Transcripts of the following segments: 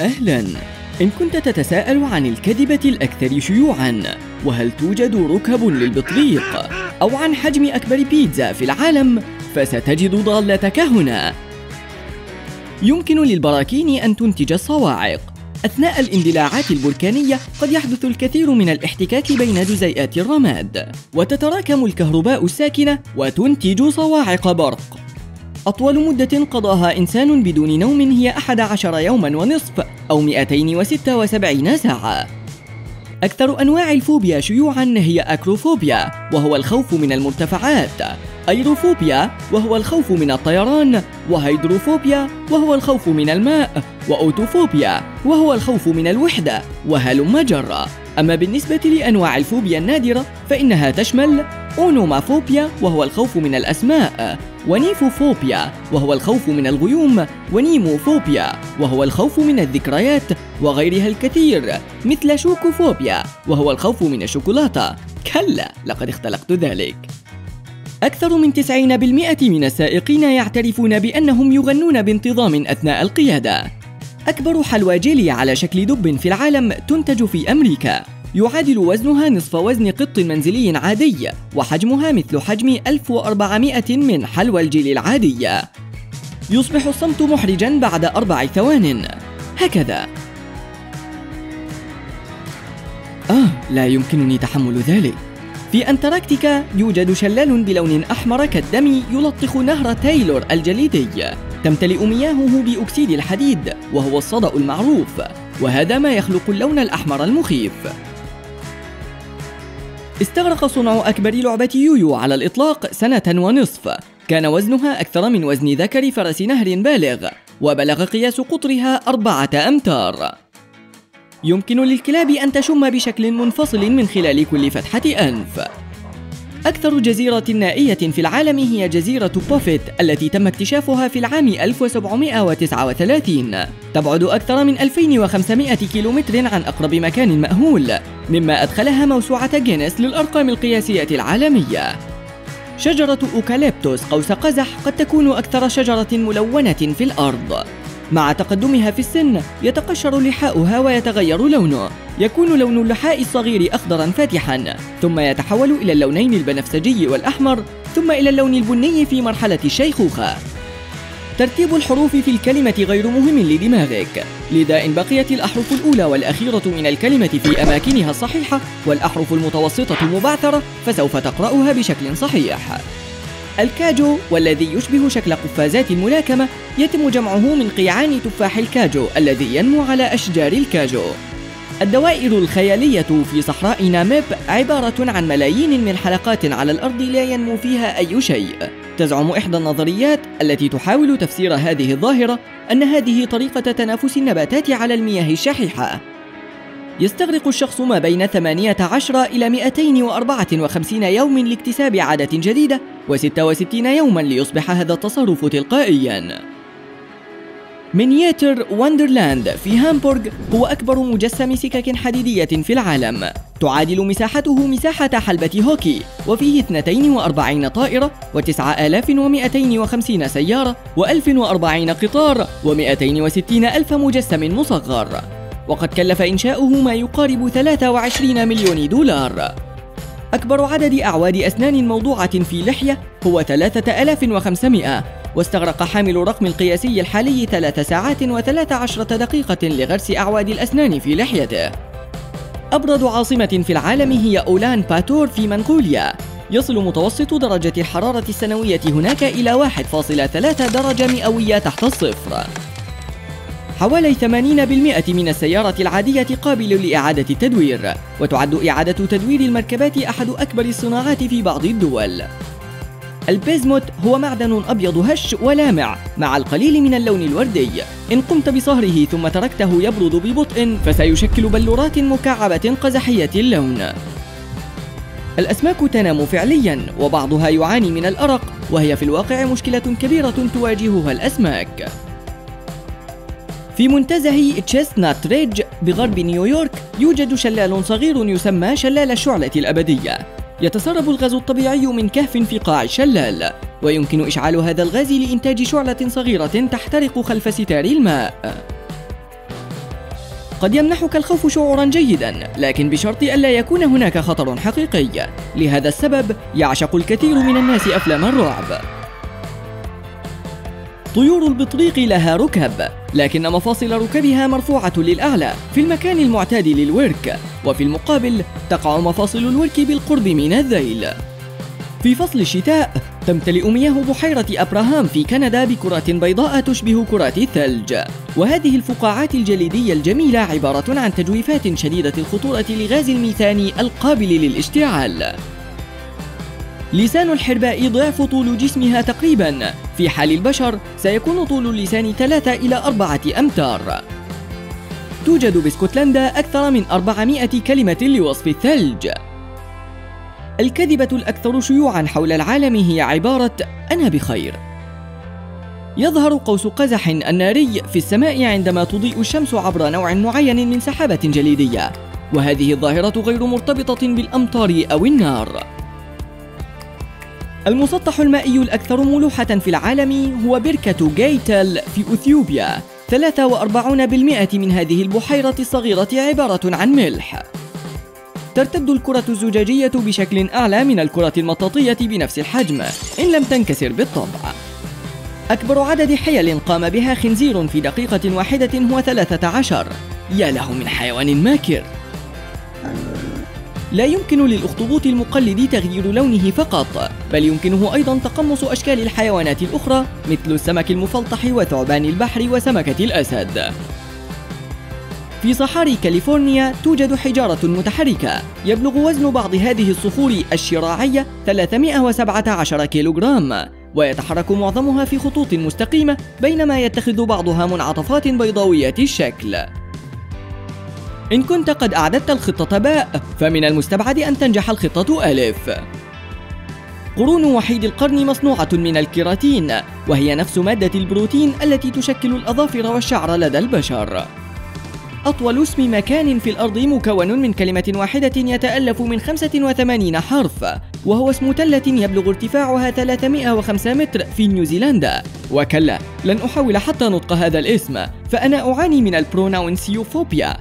أهلاً. إن كنت تتساءل عن الكذبة الأكثر شيوعاً، وهل توجد ركب للبطريق؟ أو عن حجم أكبر بيتزا في العالم؟ فستجد ضالتك هنا. يمكن للبراكين أن تنتج الصواعق. أثناء الاندلاعات البركانية قد يحدث الكثير من الاحتكاك بين جزيئات الرماد، وتتراكم الكهرباء الساكنة وتنتج صواعق برق. أطول مدة قضاها إنسان بدون نوم هي 11 يوماً ونصف أو 276 ساعة. أكثر أنواع الفوبيا شيوعاً هي أكروفوبيا وهو الخوف من المرتفعات، أيروفوبيا وهو الخوف من الطيران، وهيدروفوبيا وهو الخوف من الماء، وأوتوفوبيا وهو الخوف من الوحدة، وهلم جرا. أما بالنسبة لأنواع الفوبيا النادرة فإنها تشمل أونومافوبيا وهو الخوف من الأسماء، ونيفوفوبيا وهو الخوف من الغيوم، ونيموفوبيا وهو الخوف من الذكريات، وغيرها الكثير مثل شوكوفوبيا وهو الخوف من الشوكولاتة. كلا لقد اختلقت ذلك. أكثر من 90% من السائقين يعترفون بأنهم يغنون بانتظام أثناء القيادة. أكبر حلوى جيلي على شكل دب في العالم تنتج في أمريكا، يعادل وزنها نصف وزن قط منزلي عادي، وحجمها مثل حجم 1400 من حلوى الجيلي العادية. يصبح الصمت محرجاً بعد 4 ثوان هكذا. لا يمكنني تحمل ذلك. في أنتاركتيكا يوجد شلال بلون أحمر كالدم يلطخ نهر تايلور الجليدي، تمتلئ مياهه بأكسيد الحديد وهو الصدأ المعروف، وهذا ما يخلق اللون الأحمر المخيف. استغرق صنع أكبر لعبة يويو على الإطلاق 1.5 سنة. كان وزنها أكثر من وزن ذكر فرس نهر بالغ، وبلغ قياس قطرها 4 أمتار. يمكن للكلاب أن تشم بشكل منفصل من خلال كل فتحة أنف. أكثر جزيرة نائية في العالم هي جزيرة بوفيت التي تم اكتشافها في العام 1739، تبعد أكثر من 2500 كيلومتر عن أقرب مكان مأهول، مما أدخلها موسوعة جينيس للأرقام القياسية العالمية. شجرة أوكاليبتوس قوس قزح قد تكون أكثر شجرة ملونة في الأرض. مع تقدمها في السن يتقشر لحاؤها ويتغير لونه، يكون لون اللحاء الصغير أخضراً فاتحاً، ثم يتحول إلى اللونين البنفسجي والأحمر، ثم إلى اللون البني في مرحلة الشيخوخة. ترتيب الحروف في الكلمة غير مهم لدماغك، لذا إن بقيت الأحرف الأولى والأخيرة من الكلمة في أماكنها الصحيحة والأحرف المتوسطة مبعثرة فسوف تقرأها بشكل صحيح. الكاجو والذي يشبه شكل قفازات الملاكمة يتم جمعه من قيعان تفاح الكاجو الذي ينمو على أشجار الكاجو. الدوائر الخيالية في صحراء ناميب عبارة عن ملايين من حلقات على الأرض لا ينمو فيها أي شيء. تزعم إحدى النظريات التي تحاول تفسير هذه الظاهرة أن هذه طريقة تنافس النباتات على المياه الشحيحة. يستغرق الشخص ما بين 18 إلى 254 يوم لاكتساب عادة جديدة، و66 يوما ليصبح هذا التصرف تلقائيا. مينياتر وندرلاند في هامبورغ هو أكبر مجسم سكك حديدية في العالم، تعادل مساحته مساحة حلبة هوكي، وفيه 42 طائرة و9250 سيارة و1040 قطار و260,000 مجسم مصغر، وقد كلف إنشاؤه ما يقارب 23 مليون دولار. أكبر عدد أعواد أسنان موضوعة في لحية هو 3500، واستغرق حامل الرقم القياسي الحالي 3 ساعات و13 دقيقة لغرس أعواد الأسنان في لحيته. أبرد عاصمة في العالم هي أولان باتور في منغوليا، يصل متوسط درجة الحرارة السنوية هناك إلى 1.3 درجة مئوية تحت الصفر. حوالي 80% من السيارة العادية قابل لإعادة التدوير، وتعد إعادة تدوير المركبات أحد أكبر الصناعات في بعض الدول. البيزموت هو معدن أبيض هش ولامع مع القليل من اللون الوردي، إن قمت بصهره ثم تركته يبرد ببطء فسيشكل بلورات مكعبة قزحية اللون. الأسماك تنام فعليا وبعضها يعاني من الأرق، وهي في الواقع مشكلة كبيرة تواجهها الأسماك. في منتزه تشيسنات ريدج بغرب نيويورك يوجد شلال صغير يسمى شلال الشعلة الأبدية، يتسرب الغاز الطبيعي من كهف في قاع الشلال، ويمكن إشعال هذا الغاز لإنتاج شعلة صغيرة تحترق خلف ستار الماء. قد يمنحك الخوف شعورا جيدا، لكن بشرط ألا يكون هناك خطر حقيقي. لهذا السبب يعشق الكثير من الناس أفلام الرعب. طيور البطريق لها ركب، لكن مفاصل ركبها مرفوعة للأعلى في المكان المعتاد للورك، وفي المقابل تقع مفاصل الورك بالقرب من الذيل. في فصل الشتاء تمتلئ مياه بحيرة أبراهام في كندا بكرات بيضاء تشبه كرات الثلج، وهذه الفقاعات الجليدية الجميلة عبارة عن تجويفات شديدة الخطورة لغاز الميثان القابل للاشتعال. لسان الحرباء ضعف طول جسمها تقريباً، في حال البشر سيكون طول اللسان 3 إلى 4 أمتار. توجد باسكتلندا أكثر من 400 كلمة لوصف الثلج. الكذبة الأكثر شيوعاً حول العالم هي عبارة أنا بخير. يظهر قوس قزح الناري في السماء عندما تضيء الشمس عبر نوع معين من سحابة جليدية، وهذه الظاهرة غير مرتبطة بالأمطار أو النار. المسطح المائي الأكثر ملوحة في العالم هو بركة جايتل في أثيوبيا، 43% من هذه البحيرة الصغيرة عبارة عن ملح. ترتد الكرة الزجاجية بشكل أعلى من الكرة المطاطية بنفس الحجم، إن لم تنكسر بالطبع. أكبر عدد حيل قام بها خنزير في دقيقة واحدة هو 13. يا له من حيوان ماكر! لا يمكن للأخطبوط المقلد تغيير لونه فقط، بل يمكنه أيضا تقمص أشكال الحيوانات الأخرى مثل السمك المفلطح وثعبان البحر وسمكة الأسد. في صحاري كاليفورنيا توجد حجارة متحركة يبلغ وزن بعض هذه الصخور الشراعية 317 كيلوغرام، ويتحرك معظمها في خطوط مستقيمة، بينما يتخذ بعضها منعطفات بيضاوية الشكل. إن كنت قد أعددت الخطة باء، فمن المستبعد أن تنجح الخطة ألف. قرون وحيد القرن مصنوعة من الكيراتين، وهي نفس مادة البروتين التي تشكل الأظافر والشعر لدى البشر. أطول اسم مكان في الأرض مكون من كلمة واحدة يتألف من 85 حرف، وهو اسم تلة يبلغ ارتفاعها 305 متر في نيوزيلندا. وكلا، لن أحاول حتى نطق هذا الاسم، فأنا أعاني من البروناونسيوفوبيا.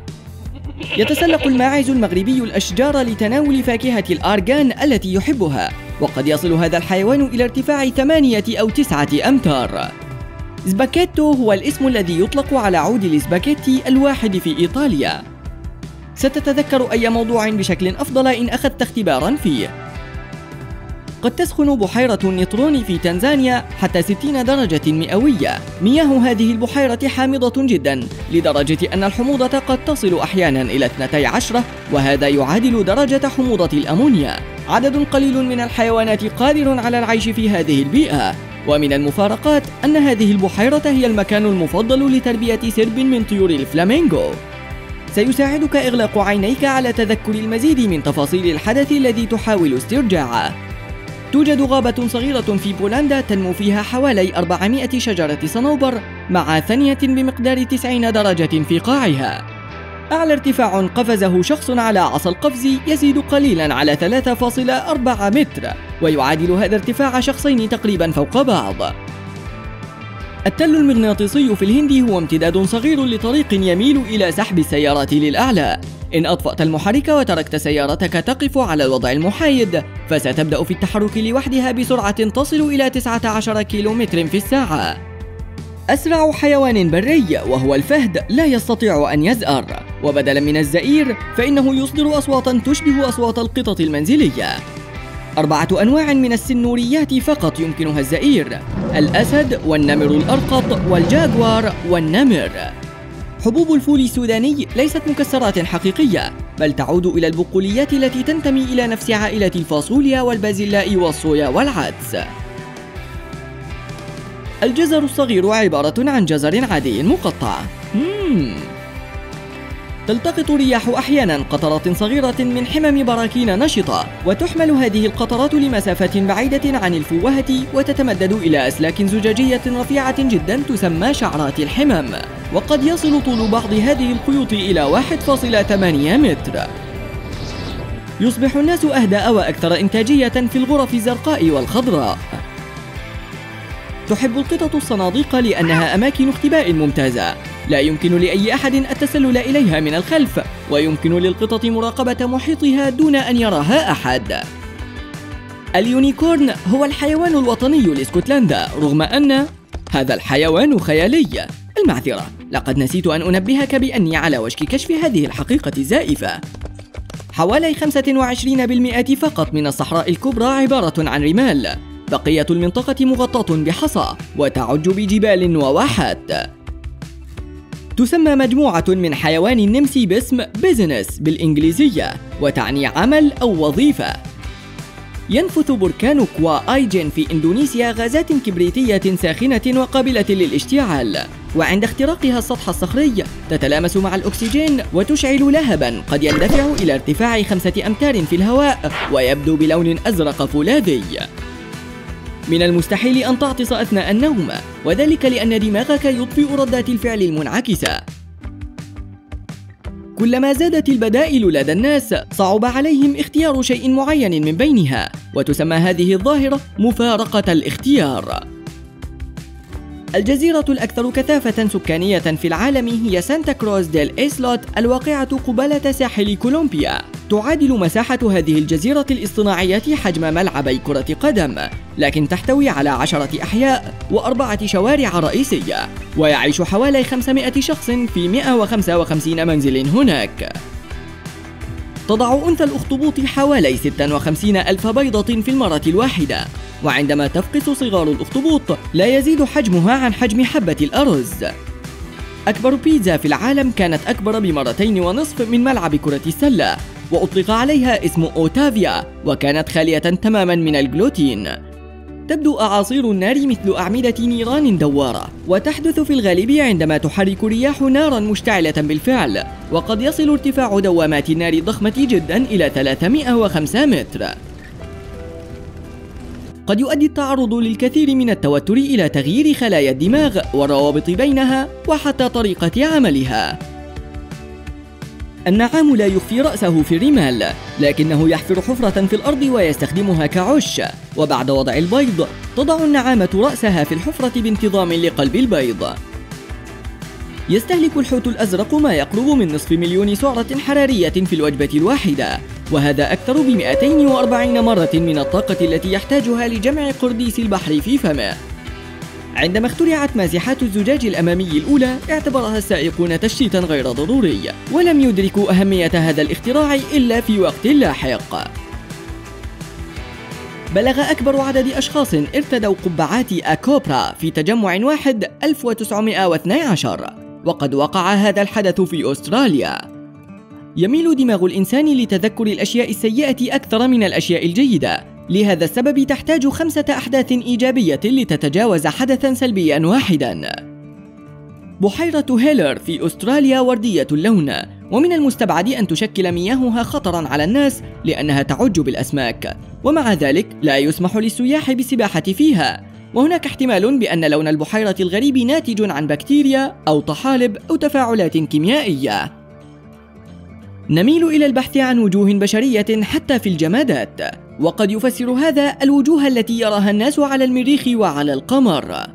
يتسلق الماعز المغربي الأشجار لتناول فاكهة الأرغان التي يحبها، وقد يصل هذا الحيوان إلى ارتفاع 8 أو 9 أمتار. سباكيتو هو الاسم الذي يطلق على عود السباكيتي الواحد في إيطاليا. ستتذكر أي موضوع بشكل أفضل إن أخذت اختبارا فيه. قد تسخن بحيرة النطرون في تنزانيا حتى 60 درجة مئوية. مياه هذه البحيرة حامضة جدا لدرجة أن الحموضة قد تصل أحيانا إلى 12، وهذا يعادل درجة حموضة الأمونيا. عدد قليل من الحيوانات قادر على العيش في هذه البيئة. ومن المفارقات أن هذه البحيرة هي المكان المفضل لتربية سرب من طيور الفلامينغو. سيساعدك إغلاق عينيك على تذكر المزيد من تفاصيل الحدث الذي تحاول استرجاعه. توجد غابة صغيرة في بولندا تنمو فيها حوالي 400 شجرة صنوبر، مع ثانية بمقدار 90 درجة في قاعها. أعلى ارتفاع قفزه شخص على عصا القفز يزيد قليلاً على 3.4 متر، ويعادل هذا ارتفاع شخصين تقريباً فوق بعض. التل المغناطيسي في الهند هو امتداد صغير لطريق يميل إلى سحب السيارات للأعلى. إن أطفأت المحرك وتركت سيارتك تقف على الوضع المحايد، فستبدأ في التحرك لوحدها بسرعة تصل إلى 19 كيلومتر في الساعة. أسرع حيوان بري وهو الفهد لا يستطيع أن يزأر، وبدلا من الزئير فإنه يصدر أصواتا تشبه أصوات القطط المنزلية. 4 أنواع من السنوريات فقط يمكنها الزئير: الأسد، والنمر الأرقط، والجاغوار، والنمر. حبوب الفول السوداني ليست مكسرات حقيقية، بل تعود إلى البقوليات التي تنتمي إلى نفس عائلة الفاصوليا والبازلاء والصويا والعدس. الجزر الصغير عبارة عن جزر عادي مقطع. تلتقط الرياح أحيانا قطرات صغيرة من حمم براكين نشطة، وتحمل هذه القطرات لمسافات بعيدة عن الفوهة، وتتمدد إلى أسلاك زجاجية رفيعة جدا تسمى شعرات الحمم، وقد يصل طول بعض هذه الخيوط إلى 1.8 متر. يصبح الناس أهدأ وأكثر إنتاجية في الغرف الزرقاء والخضراء. تحب القطط الصناديق لأنها أماكن اختباء ممتازة، لا يمكن لأي أحد التسلل إليها من الخلف، ويمكن للقطط مراقبة محيطها دون أن يراها أحد. اليونيكورن هو الحيوان الوطني لاسكتلندا، رغم أن هذا الحيوان خيالي. المعذرة، لقد نسيت أن أنبهك بأني على وشك كشف هذه الحقيقة الزائفة. حوالي 25% فقط من الصحراء الكبرى عبارة عن رمال، بقية المنطقة مغطاة بحصى وتعج بجبال وواحات. تسمى مجموعة من حيوان النمس باسم بيزنس بالإنجليزية، وتعني عمل أو وظيفة. ينفث بركان كوا آيجن في إندونيسيا غازات كبريتية ساخنة وقابلة للاشتعال، وعند اختراقها السطح الصخري تتلامس مع الأكسجين وتشعل لهبا قد يندفع إلى ارتفاع 5 أمتار في الهواء ويبدو بلون أزرق فولاذي. من المستحيل أن تعطس أثناء النوم، وذلك لأن دماغك يطفئ ردات الفعل المنعكسة. كلما زادت البدائل لدى الناس صعب عليهم اختيار شيء معين من بينها، وتسمى هذه الظاهرة مفارقة الاختيار. الجزيرة الأكثر كثافة سكانية في العالم هي سانتا كروز ديل إيسلوت الواقعة قبالة ساحل كولومبيا. تعادل مساحة هذه الجزيرة الاصطناعية حجم ملعبي كرة قدم، لكن تحتوي على 10 أحياء و4 شوارع رئيسية، ويعيش حوالي 500 شخص في 155 منزل هناك. تضع أنثى الأخطبوط حوالي 56,000 بيضة في المرة الواحدة، وعندما تفقس صغار الأخطبوط لا يزيد حجمها عن حجم حبة الأرز. أكبر بيتزا في العالم كانت أكبر ب2.5 من ملعب كرة السلة، وأطلق عليها اسم أوتافيا، وكانت خالية تماما من الجلوتين. تبدو أعاصير النار مثل أعمدة نيران دوارة، وتحدث في الغالب عندما تحرك رياح نارا مشتعلة بالفعل، وقد يصل ارتفاع دوامات النار الضخمة جدا إلى 305 متر. قد يؤدي التعرض للكثير من التوتر إلى تغيير خلايا الدماغ والروابط بينها وحتى طريقة عملها. النعام لا يخفي رأسه في الرمال، لكنه يحفر حفرة في الأرض ويستخدمها كعش، وبعد وضع البيض تضع النعامة رأسها في الحفرة بانتظام لقلب البيض. يستهلك الحوت الأزرق ما يقرب من 500,000 سعرة حرارية في الوجبة الواحدة، وهذا أكثر ب240 مرة من الطاقة التي يحتاجها لجمع قرديس البحر في فمه. عندما اخترعت ماسحات الزجاج الأمامي الأولى اعتبرها السائقون تشتيتا غير ضروري، ولم يدركوا أهمية هذا الاختراع إلا في وقت لاحق. بلغ أكبر عدد أشخاص ارتدوا قبعات أكوبرا في تجمع واحد 1912، وقد وقع هذا الحدث في أستراليا. يميل دماغ الإنسان لتذكر الأشياء السيئة أكثر من الأشياء الجيدة، لهذا السبب تحتاج 5 أحداث إيجابية لتتجاوز حدثا سلبيا واحدا. بحيرة هيلر في أستراليا وردية اللون، ومن المستبعد أن تشكل مياهها خطرا على الناس لأنها تعج بالأسماك، ومع ذلك لا يسمح للسياح بالسباحة فيها، وهناك احتمال بأن لون البحيرة الغريب ناتج عن بكتيريا أو طحالب أو تفاعلات كيميائية. نميل إلى البحث عن وجوه بشرية حتى في الجمادات، وقد يفسر هذا الوجوه التي يراها الناس على المريخ وعلى القمر.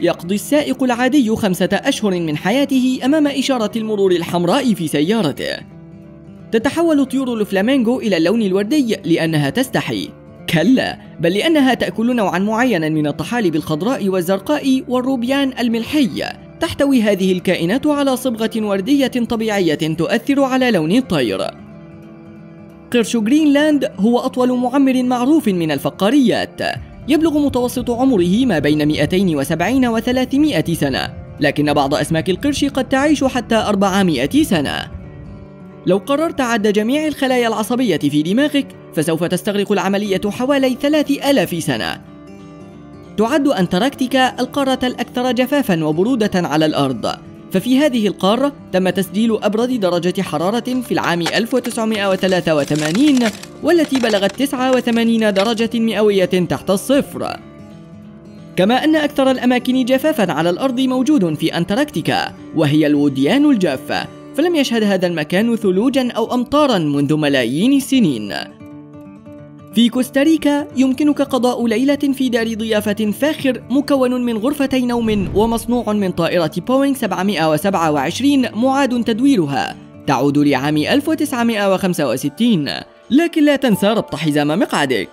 يقضي السائق العادي 5 أشهر من حياته أمام إشارة المرور الحمراء في سيارته. تتحول طيور الفلامينغو إلى اللون الوردي لأنها تستحي، كلا، بل لأنها تأكل نوعا معينا من الطحالب الخضراء والزرقاء والروبيان الملحي. تحتوي هذه الكائنات على صبغة وردية طبيعية تؤثر على لون الطير. قرش جرينلاند هو أطول معمر معروف من الفقاريات، يبلغ متوسط عمره ما بين 270 و 300 سنة، لكن بعض أسماك القرش قد تعيش حتى 400 سنة. لو قررت عد جميع الخلايا العصبية في دماغك فسوف تستغرق العملية حوالي 3000 سنة. تعد أنتاركتيكا القارة الأكثر جفافاً وبرودة على الأرض، ففي هذه القارة تم تسجيل أبرد درجة حرارة في العام 1983، والتي بلغت 89 درجة مئوية تحت الصفر. كما أن أكثر الأماكن جفافاً على الأرض موجود في أنتاركتيكا، وهي الوديان الجافة، فلم يشهد هذا المكان ثلوجا أو أمطارا منذ ملايين السنين. في كوستاريكا يمكنك قضاء ليلة في دار ضيافة فاخر مكون من غرفتي نوم ومصنوع من طائرة بوينغ 727 معاد تدويرها، تعود لعام 1965. لكن لا تنسى ربط حزام مقعدك.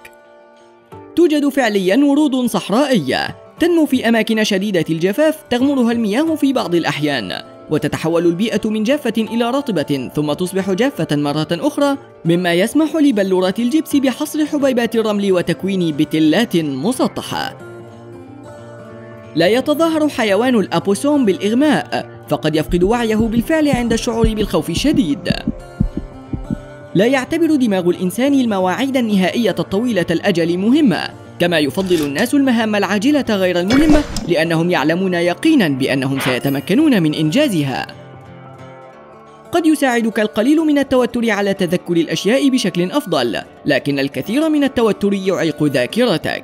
توجد فعليا ورود صحرائية تنمو في أماكن شديدة الجفاف تغمرها المياه في بعض الأحيان، وتتحول البيئة من جافة إلى رطبة ثم تصبح جافة مرة أخرى، مما يسمح لبلورات الجبس بحصر حبيبات الرمل وتكوين بتلات مسطحة. لا يتظاهر حيوان الأبوسوم بالإغماء، فقد يفقد وعيه بالفعل عند الشعور بالخوف الشديد. لا يعتبر دماغ الإنسان المواعيد النهائية الطويلة الأجل مهمة، كما يفضل الناس المهام العاجلة غير المهمة لأنهم يعلمون يقينا بأنهم سيتمكنون من إنجازها. قد يساعدك القليل من التوتر على تذكر الأشياء بشكل أفضل، لكن الكثير من التوتر يعيق ذاكرتك.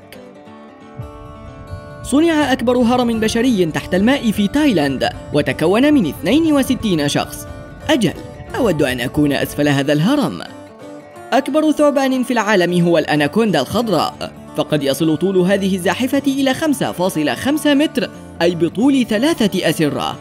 صنع أكبر هرم بشري تحت الماء في تايلاند وتكون من 62 شخص. أجل، أود أن أكون أسفل هذا الهرم. أكبر ثعبان في العالم هو الأناكوندا الخضراء، فقد يصل طول هذه الزاحفة إلى 5.5 متر، أي بطول 3 أسرة.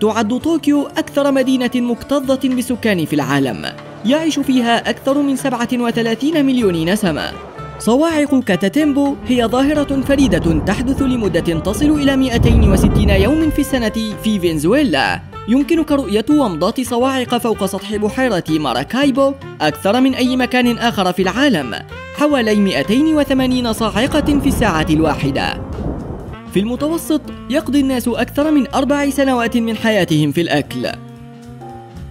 تعد طوكيو أكثر مدينة مكتظة بالسكان في العالم، يعيش فيها أكثر من 37 مليون نسمة. صواعق كاتاتيمبو هي ظاهرة فريدة تحدث لمدة تصل إلى 260 يوم في السنة في فنزويلا. يمكنك رؤية ومضات صواعق فوق سطح بحيرة ماراكايبو أكثر من أي مكان آخر في العالم، حوالي 280 صاعقة في الساعة الواحدة. في المتوسط يقضي الناس أكثر من 4 سنوات من حياتهم في الأكل.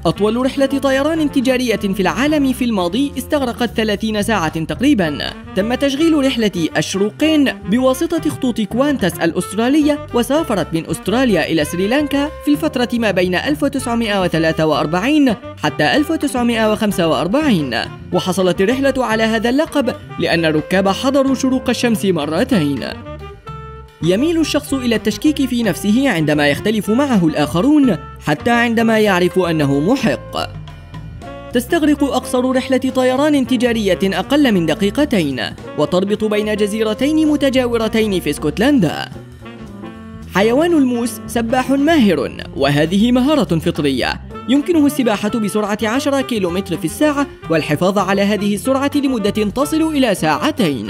أطول رحلة طيران تجارية في العالم في الماضي استغرقت 30 ساعة تقريبا. تم تشغيل رحلة الشروقين بواسطة خطوط كوانتاس الأسترالية، وسافرت من أستراليا إلى سريلانكا في الفترة ما بين 1943 حتى 1945، وحصلت الرحلة على هذا اللقب لأن الركاب حضروا شروق الشمس مرتين. يميل الشخص إلى التشكيك في نفسه عندما يختلف معه الآخرون، حتى عندما يعرف أنه محق. تستغرق أقصر رحلة طيران تجارية أقل من دقيقتين، وتربط بين جزيرتين متجاورتين في اسكتلندا. حيوان الموس سباح ماهر، وهذه مهارة فطرية، يمكنه السباحة بسرعة 10 كيلومتر في الساعة والحفاظ على هذه السرعة لمدة تصل إلى ساعتين.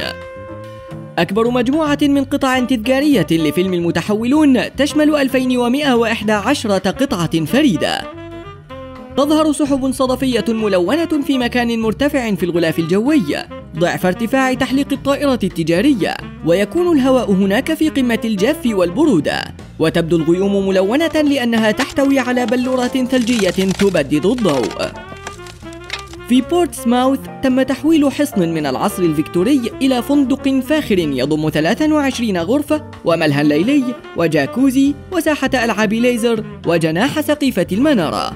أكبر مجموعة من قطع تذكارية لفيلم المتحولون تشمل 2111 قطعة فريدة. تظهر سحب صدفية ملونة في مكان مرتفع في الغلاف الجوي ضعف ارتفاع تحليق الطائرة التجارية، ويكون الهواء هناك في قمة الجاف والبرودة، وتبدو الغيوم ملونة لأنها تحتوي على بلورات ثلجية تبدد الضوء. في بورتسماوث تم تحويل حصن من العصر الفيكتوري إلى فندق فاخر يضم 23 غرفة وملهى ليلي وجاكوزي وساحة ألعاب ليزر وجناح سقيفة المنارة.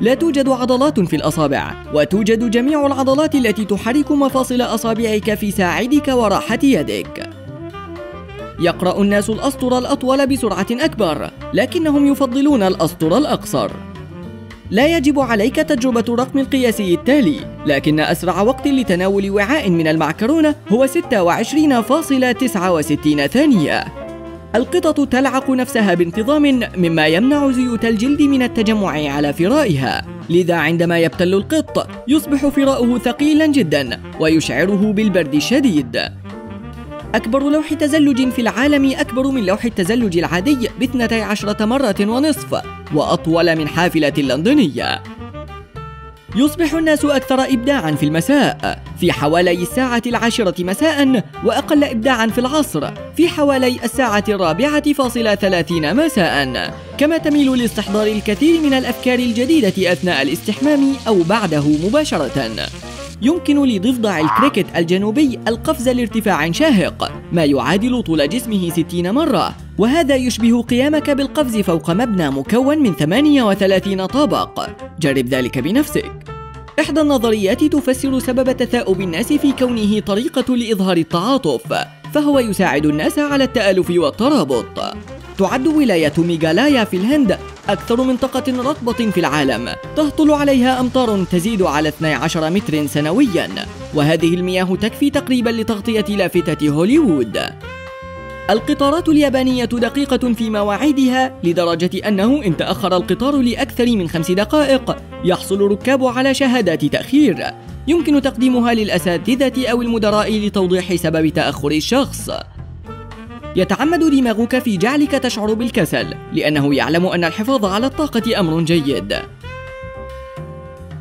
لا توجد عضلات في الأصابع، وتوجد جميع العضلات التي تحرك مفاصل أصابعك في ساعدك وراحة يدك. يقرأ الناس الأسطر الأطول بسرعة أكبر، لكنهم يفضلون الأسطر الأقصر. لا يجب عليك تجربة الرقم القياسي التالي، لكن أسرع وقت لتناول وعاء من المعكرونة هو 26.69 ثانية. القطط تلعق نفسها بانتظام، مما يمنع زيوت الجلد من التجمع على فرائها، لذا عندما يبتل القط يصبح فراؤه ثقيلا جدا ويشعره بالبرد الشديد. أكبر لوح تزلج في العالم أكبر من لوح التزلج العادي ب12 مرة ونصف، وأطول من حافلة لندنية. يصبح الناس أكثر إبداعا في المساء في حوالي الساعة 10 مساء، وأقل إبداعا في العصر في حوالي الساعة 4:30 مساء، كما تميل لاستحضار الكثير من الأفكار الجديدة أثناء الاستحمام أو بعده مباشرة. يمكن لضفدع الكريكت الجنوبي القفز لارتفاع شاهق ما يعادل طول جسمه 60 مرة، وهذا يشبه قيامك بالقفز فوق مبنى مكون من 38 طابق. جرب ذلك بنفسك. إحدى النظريات تفسر سبب تثاؤب الناس في كونه طريقة لإظهار التعاطف، فهو يساعد الناس على التآلف والترابط. تعد ولاية ميغالايا في الهند أكثر منطقة رطبة في العالم تهطل عليها أمطار تزيد على 12 متر سنويا، وهذه المياه تكفي تقريبا لتغطية لافتة هوليوود. القطارات اليابانية دقيقة في مواعيدها لدرجة أنه إن تأخر القطار لأكثر من 5 دقائق يحصل الركاب على شهادات تأخير يمكن تقديمها للأساتذة أو المدراء لتوضيح سبب تأخر الشخص. يتعمد دماغك في جعلك تشعر بالكسل لأنه يعلم أن الحفاظ على الطاقة أمر جيد.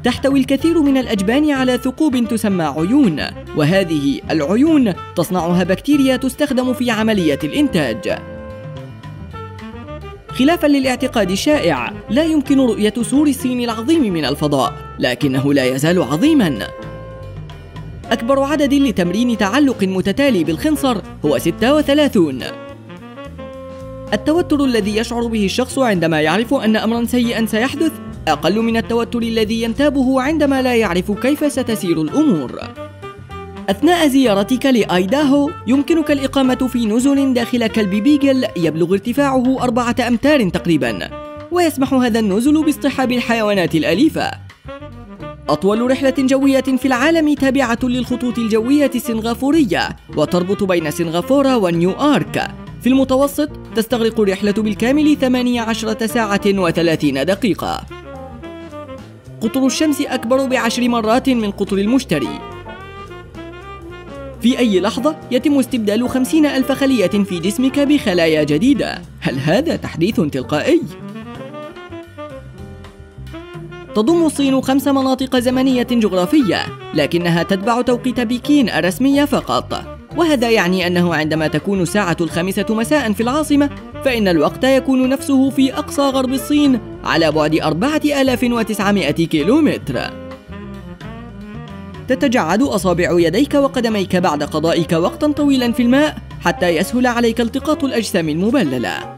تحتوي الكثير من الأجبان على ثقوب تسمى عيون، وهذه العيون تصنعها بكتيريا تستخدم في عملية الإنتاج. خلافاً للاعتقاد الشائع، لا يمكن رؤية سور الصين العظيم من الفضاء، لكنه لا يزال عظيماً. أكبر عدد لتمرين تعلق متتالي بالخنصر هو 36. التوتر الذي يشعر به الشخص عندما يعرف أن أمراً سيئاً سيحدث أقل من التوتر الذي ينتابه عندما لا يعرف كيف ستسير الأمور. أثناء زيارتك لأيداهو يمكنك الإقامة في نزل داخل كلب بيجل يبلغ ارتفاعه 4 أمتار تقريبا، ويسمح هذا النزل باصطحاب الحيوانات الأليفة. أطول رحلة جوية في العالم تابعة للخطوط الجوية السنغافورية وتربط بين سنغافورة ونيويورك، في المتوسط تستغرق الرحلة بالكامل 18 ساعة و30 دقيقة. قطر الشمس أكبر ب10 مرات من قطر المشتري. في أي لحظة يتم استبدال 50,000 خلية في جسمك بخلايا جديدة. هل هذا تحديث تلقائي؟ تضم الصين 5 مناطق زمنية جغرافية، لكنها تتبع توقيت بكين الرسمية فقط، وهذا يعني أنه عندما تكون الساعة 5 مساء في العاصمة فإن الوقت يكون نفسه في أقصى غرب الصين على بعد 4900 كيلومتر. تتجعد أصابع يديك وقدميك بعد قضائك وقتا طويلا في الماء حتى يسهل عليك التقاط الأجسام المبللة.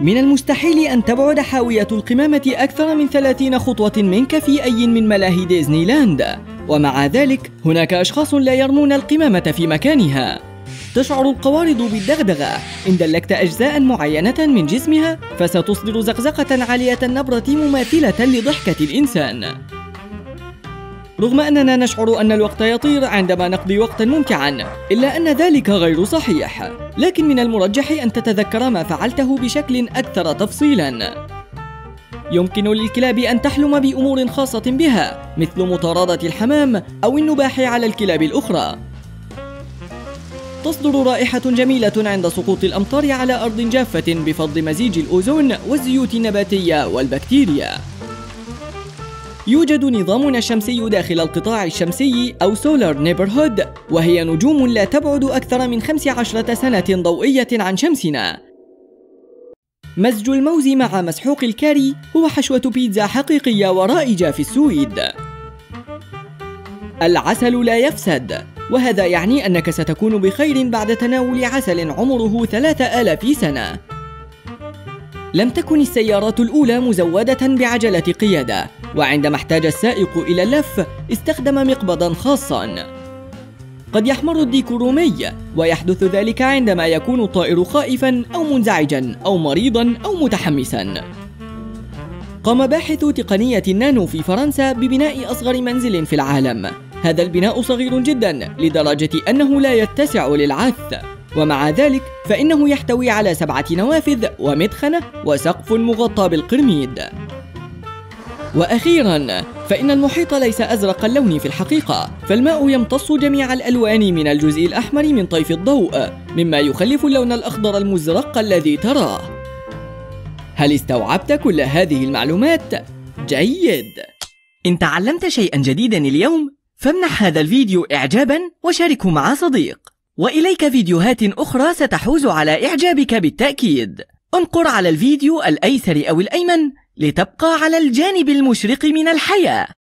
من المستحيل أن تبعد حاوية القمامة أكثر من 30 خطوة منك في أي من ملاهي ديزني لاند، ومع ذلك هناك أشخاص لا يرمون القمامة في مكانها. تشعر القوارض بالدغدغة إن دلكت أجزاء معينة من جسمها، فستصدر زقزقة عالية النبرة مماثلة لضحكة الإنسان. رغم أننا نشعر أن الوقت يطير عندما نقضي وقتا ممتعا، إلا أن ذلك غير صحيح، لكن من المرجح أن تتذكر ما فعلته بشكل أكثر تفصيلا. يمكن للكلاب أن تحلم بأمور خاصة بها مثل مطاردة الحمام أو النباح على الكلاب الأخرى. تصدر رائحة جميلة عند سقوط الأمطار على أرض جافة بفضل مزيج الأوزون والزيوت النباتية والبكتيريا. يوجد نظامنا الشمسي داخل القطاع الشمسي أو سولار نيبرهود، وهي نجوم لا تبعد أكثر من 15 سنة ضوئية عن شمسنا. مزج الموز مع مسحوق الكاري هو حشوة بيتزا حقيقية ورائجة في السويد. العسل لا يفسد، وهذا يعني أنك ستكون بخير بعد تناول عسل عمره 3000 سنة. لم تكن السيارات الأولى مزودة بعجلة قيادة، وعندما احتاج السائق إلى اللف استخدم مقبضا خاصا. قد يحمر الديك الرومي، ويحدث ذلك عندما يكون الطائر خائفا أو منزعجا أو مريضا أو متحمسا. قام باحث تقنية النانو في فرنسا ببناء أصغر منزل في العالم. هذا البناء صغير جدا لدرجة أنه لا يتسع للعث، ومع ذلك فإنه يحتوي على 7 نوافذ ومدخنة وسقف مغطى بالقرميد. وأخيرا فإن المحيط ليس أزرق اللون في الحقيقة، فالماء يمتص جميع الألوان من الجزء الأحمر من طيف الضوء مما يخلف اللون الأخضر المزرق الذي تراه. هل استوعبت كل هذه المعلومات؟ جيد! إن تعلمت شيئا جديدا اليوم فامنح هذا الفيديو إعجابا وشاركه مع صديق، وإليك فيديوهات أخرى ستحوز على إعجابك بالتأكيد. انقر على الفيديو الأيسر أو الأيمن لتبقى على الجانب المشرق من الحياة.